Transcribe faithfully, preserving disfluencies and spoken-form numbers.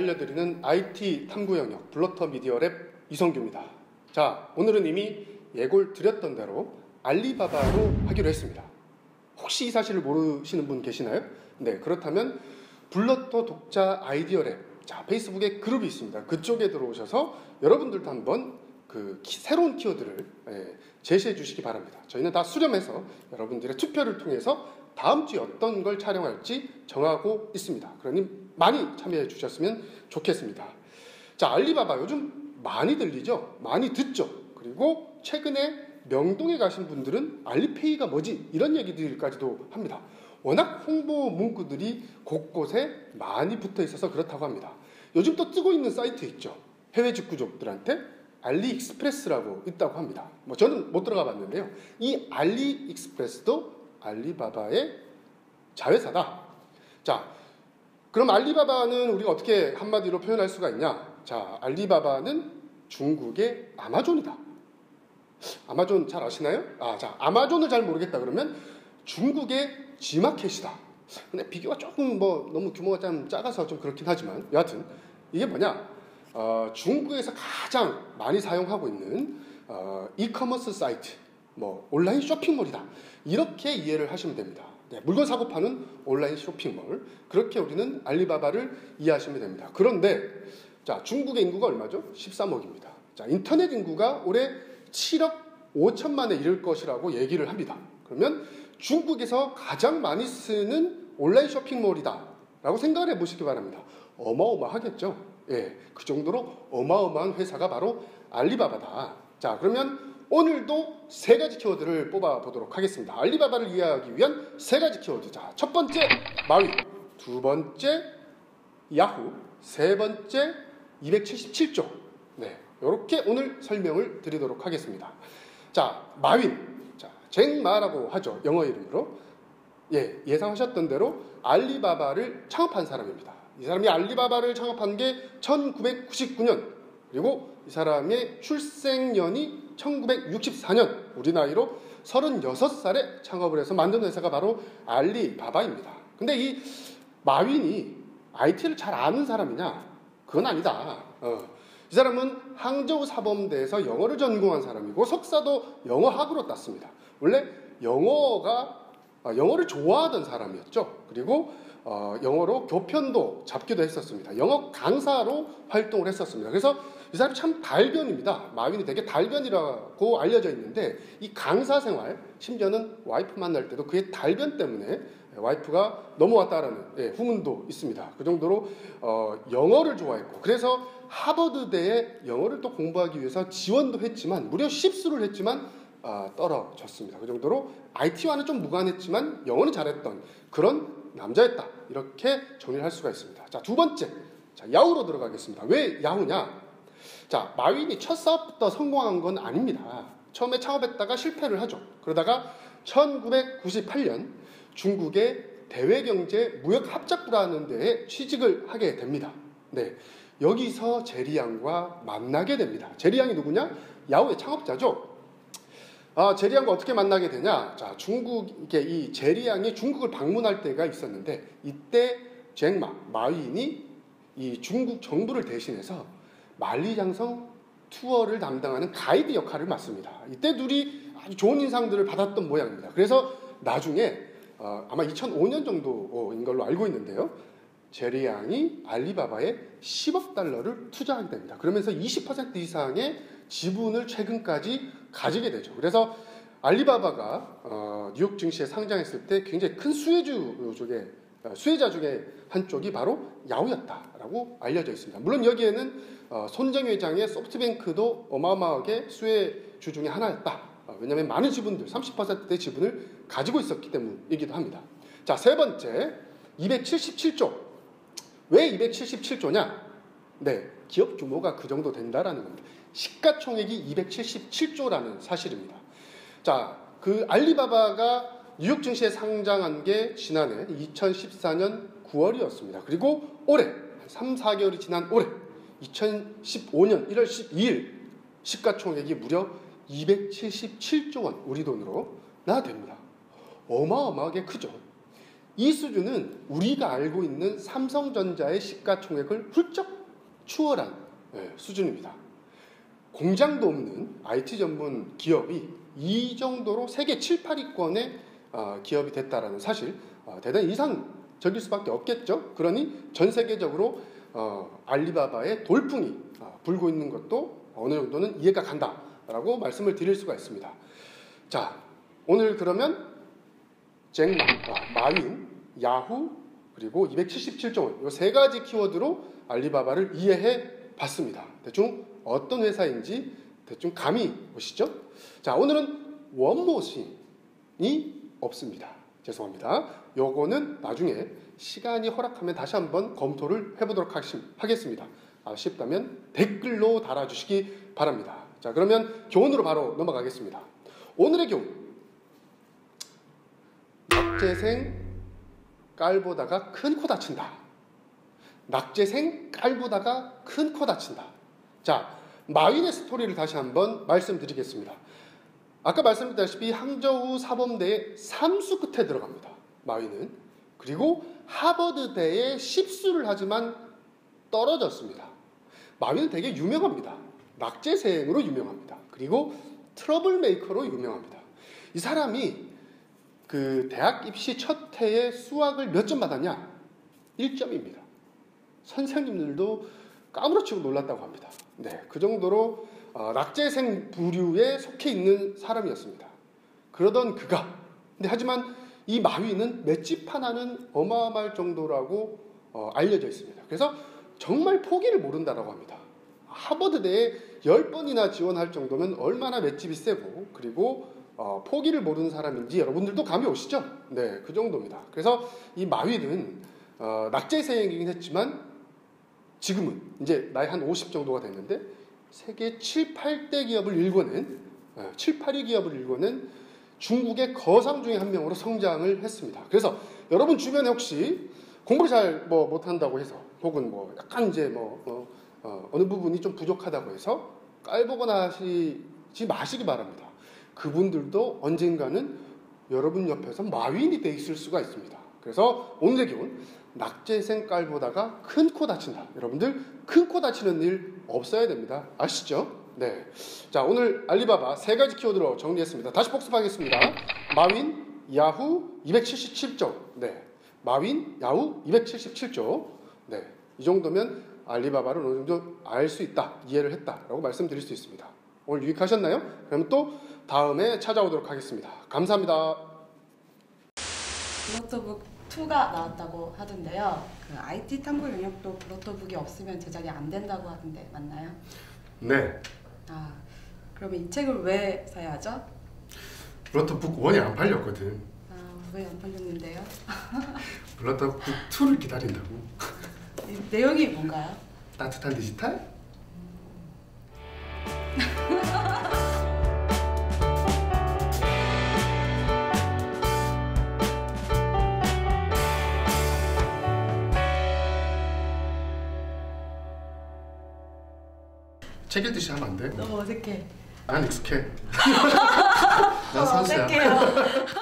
알려드리는 아이티 탐구 영역 블러터 미디어 랩 이성규입니다. 자, 오늘은 이미 예고를 드렸던 대로 알리바바로 하기로 했습니다. 혹시 이 사실을 모르시는 분 계시나요? 네, 그렇다면 블러터 독자 아이디어 랩, 자, 페이스북에 그룹이 있습니다. 그쪽에 들어오셔서 여러분들도 한번 그 키, 새로운 키워드를 예, 제시해 주시기 바랍니다. 저희는 다 수렴해서 여러분들의 투표를 통해서 다음 주에 어떤 걸 촬영할지 정하고 있습니다. 그러니 많이 참여해 주셨으면 좋겠습니다. 자, 알리바바 요즘 많이 들리죠? 많이 듣죠? 그리고 최근에 명동에 가신 분들은 알리페이가 뭐지? 이런 얘기들까지도 합니다. 워낙 홍보 문구들이 곳곳에 많이 붙어 있어서 그렇다고 합니다. 요즘 또 뜨고 있는 사이트 있죠. 해외 직구족들한테 알리익스프레스라고 있다고 합니다. 뭐 저는 못 들어가 봤는데요. 이 알리익스프레스도 알리바바의 자회사다. 자, 그럼 알리바바는 우리가 어떻게 한마디로 표현할 수가 있냐? 자, 알리바바는 중국의 아마존이다. 아마존 잘 아시나요? 아, 자, 아마존을 잘 모르겠다 그러면 중국의 지마켓이다. 근데 비교가 조금 뭐 너무 규모가 좀 작아서 좀 그렇긴 하지만 여하튼 이게 뭐냐? 어, 중국에서 가장 많이 사용하고 있는 어, 이커머스 사이트, 뭐 온라인 쇼핑몰이다. 이렇게 이해를 하시면 됩니다. 네, 물건 사고 파는 온라인 쇼핑몰. 그렇게 우리는 알리바바를 이해하시면 됩니다. 그런데 자, 중국의 인구가 얼마죠? 십삼억입니다. 자, 인터넷 인구가 올해 칠억 오천만에 이를 것이라고 얘기를 합니다. 그러면 중국에서 가장 많이 쓰는 온라인 쇼핑몰이다 라고 생각을 해보시기 바랍니다. 어마어마하겠죠? 예, 그 정도로 어마어마한 회사가 바로 알리바바다. 자, 그러면 오늘도 세 가지 키워드를 뽑아보도록 하겠습니다. 알리바바를 이해하기 위한 세 가지 키워드. 자, 첫 번째 마윈, 두 번째 야후, 세 번째 이백칠십칠조. 네, 이렇게 오늘 설명을 드리도록 하겠습니다. 자, 마윈, 자, 잭 마라고 하죠. 영어 이름으로. 예, 예상하셨던 대로 알리바바를 창업한 사람입니다. 이 사람이 알리바바를 창업한 게 천구백구십구년, 그리고 이 사람의 출생년이 천구백육십사년, 우리 나이로 서른여섯살에 창업을 해서 만든 회사가 바로 알리바바입니다. 근데 이 마윈이 아이티를 잘 아는 사람이냐? 그건 아니다. 어. 이 사람은 항저우 사범대에서 영어를 전공한 사람이고 석사도 영어학으로 땄습니다. 원래 영어가, 영어를 좋아하던 사람이었죠. 그리고 어, 영어로 교편도 잡기도 했었습니다. 영어 강사로 활동을 했었습니다. 그래서 이 사람이 참 달변입니다. 마윈이 되게 달변이라고 알려져 있는데 이 강사 생활, 심지어는 와이프 만날 때도 그의 달변 때문에 와이프가 넘어왔다라는 예, 후문도 있습니다. 그 정도로 어, 영어를 좋아했고, 그래서 하버드대에 영어를 또 공부하기 위해서 지원도 했지만 무려 십수를 했지만 어, 떨어졌습니다. 그 정도로 아이티와는 좀 무관했지만 영어는 잘했던 그런 남자였다. 이렇게 정리를 할 수가 있습니다. 자, 두 번째. 자, 야후로 들어가겠습니다. 왜 야후냐? 자, 마윈이 첫 사업부터 성공한 건 아닙니다. 처음에 창업했다가 실패를 하죠. 그러다가 천구백구십팔년 중국의 대외경제 무역합작부라는 데에 취직을 하게 됩니다. 네. 여기서 제리양과 만나게 됩니다. 제리양이 누구냐? 야후의 창업자죠. 아, 제리양과 어떻게 만나게 되냐? 자, 중국, 이게 이 제리양이 중국을 방문할 때가 있었는데, 이때 잭 마, 마윈이 이 중국 정부를 대신해서 만리장성 투어를 담당하는 가이드 역할을 맡습니다. 이때 둘이 아주 좋은 인상들을 받았던 모양입니다. 그래서 나중에 어, 아마 이천오년 정도인 걸로 알고 있는데요. 제리양이 알리바바에 십억 달러를 투자하게 됩니다. 그러면서 이십 퍼센트 이상의 지분을 최근까지 가지게 되죠. 그래서 알리바바가 어, 뉴욕 증시에 상장했을 때 굉장히 큰 수혜주 쪽에, 수혜자 중에 한쪽이 바로 야후였다라고 알려져 있습니다. 물론 여기에는 어, 손정의 회장의 소프트뱅크도 어마어마하게 수혜주 중에 하나였다. 어, 왜냐하면 많은 지분들, 삼십 퍼센트의 지분을 가지고 있었기 때문이기도 합니다. 자, 세 번째, 이백칠십칠조. 왜 이백칠십칠조냐? 네, 기업 규모가 그 정도 된다라는 겁니다. 시가총액이 이백칠십칠조라는 사실입니다. 자, 그 알리바바가 뉴욕 증시에 상장한 게 지난해 이천십사년 구월이었습니다. 그리고 올해 삼, 사개월이 지난 올해 이천십오년 일월 십이일 시가총액이 무려 이백칠십칠조 원, 우리 돈으로 나 됩니다. 어마어마하게 크죠. 이 수준은 우리가 알고 있는 삼성전자의 시가총액을 훌쩍 추월한 수준입니다. 공장도 없는 아이티 전문 기업이 이 정도로 세계 칠, 팔 위권의 기업이 됐다라는 사실, 대단히 이상적일 수밖에 없겠죠. 그러니 전 세계적으로 알리바바의 돌풍이 불고 있는 것도 어느 정도는 이해가 간다라고 말씀을 드릴 수가 있습니다. 자, 오늘 그러면 잭 마, 마윈, 야후, 그리고 이백칠십칠 조 원, 이 세 가지 키워드로 알리바바를 이해해 봤습니다. 대충 어떤 회사인지 대충 감이 오시죠? 자, 오늘은 원모싱이 없습니다. 죄송합니다. 요거는 나중에 시간이 허락하면 다시 한번 검토를 해보도록 하겠습니다. 아쉽다면 댓글로 달아주시기 바랍니다. 자, 그러면 교훈으로 바로 넘어가겠습니다. 오늘의 교훈. 낙제생 깔보다가 큰 코 다친다. 낙제생 깔보다가 큰 코 다친다. 자, 마윈의 스토리를 다시 한번 말씀드리겠습니다. 아까 말씀드렸다시피 항저우 사범대의 삼수 끝에 들어갑니다. 마윈은. 그리고 하버드대에 십수를 하지만 떨어졌습니다. 마윈은 되게 유명합니다. 낙제생으로 유명합니다. 그리고 트러블메이커로 유명합니다. 이 사람이 그 대학 입시 첫 해에 수학을 몇 점 받았냐? 일 점입니다. 선생님들도 까무러치고 놀랐다고 합니다. 네, 그 정도로 어, 낙제생 부류에 속해 있는 사람이었습니다. 그러던 그가, 근데 하지만 이 마위는 맷집 하나는 어마어마할 정도라고 어, 알려져 있습니다. 그래서 정말 포기를 모른다라고 합니다. 하버드대에 열 번이나 지원할 정도면 얼마나 맷집이 세고, 그리고 어, 포기를 모르는 사람인지 여러분들도 감이 오시죠? 네, 그 정도입니다. 그래서 이 마윈은 어, 낙제생이긴 했지만 지금은 이제 나이 한 오십 정도가 됐는데 세계 칠, 팔 대 기업을 일궈낸, 칠, 팔 위 기업을 일궈낸 중국의 거상 중에 한 명으로 성장을 했습니다. 그래서 여러분 주변에 혹시 공부를 잘 뭐 못한다고 해서, 혹은 뭐 약간 이제 뭐 어, 어, 어느 부분이 좀 부족하다고 해서 깔보거나 하시지 마시기 바랍니다. 그분들도 언젠가는 여러분 옆에서 마윈이 돼 있을 수가 있습니다. 그래서 오늘의 기운, 낙제생 깔보다가 큰 코 다친다. 여러분들 큰 코 다치는 일 없어야 됩니다. 아시죠? 네. 자, 오늘 알리바바 세 가지 키워드로 정리했습니다. 다시 복습하겠습니다. 마윈, 야후, 이백칠십칠 조. 네. 마윈, 야후, 이백칠십칠 조. 네. 이 정도면 알리바바를 어느 정도 알 수 있다, 이해를 했다라고 말씀드릴 수 있습니다. 오늘 유익하셨나요? 그럼 또 다음에 찾아오도록 하겠습니다. 감사합니다. 블로터북 이가 나왔다고 하던데요. 그 아이티 탐구 영역도 블로터북이 없으면 제작이 안 된다고 하던데 맞나요? 네. 아, 그러면 이 책을 왜 사야 하죠? 블로터북 일이 안 팔렸거든. 아, 왜 안 팔렸는데요? 블로터북 이를 기다린다고. 내용이 뭔가요? 따뜻한 디지털? 책 읽듯이 하면 안 돼? 너무 어색해. 난 익숙해. 난 선수야. 어색해요.